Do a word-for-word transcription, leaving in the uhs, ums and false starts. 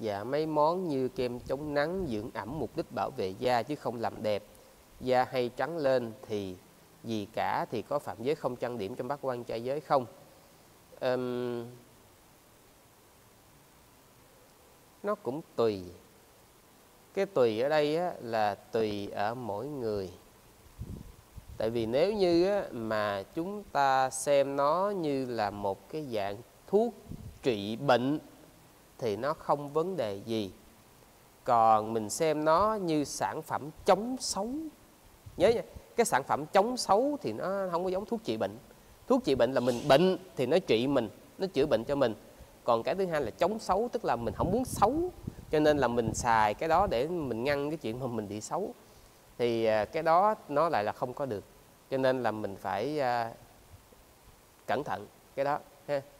Dạ, mấy món như kem chống nắng, dưỡng ẩm mục đích bảo vệ da chứ không làm đẹp. Da hay trắng lên thì gì cả, thì có phạm giới không trang điểm trong bát quan trai giới không? Uhm, nó cũng tùy. Cái tùy ở đây á, là tùy ở mỗi người. Tại vì nếu như á, mà chúng ta xem nó như là một cái dạng thuốc trị bệnh thì nó không vấn đề gì. Còn mình xem nó như sản phẩm chống xấu, nhớ nha, cái sản phẩm chống xấu thì nó không có giống thuốc trị bệnh. Thuốc trị bệnh là mình bệnh thì nó trị mình, nó chữa bệnh cho mình. Còn cái thứ hai là chống xấu, tức là mình không muốn xấu, cho nên là mình xài cái đó để mình ngăn cái chuyện mà mình bị xấu. Thì cái đó nó lại là không có được, cho nên là mình phải cẩn thận cái đó ha.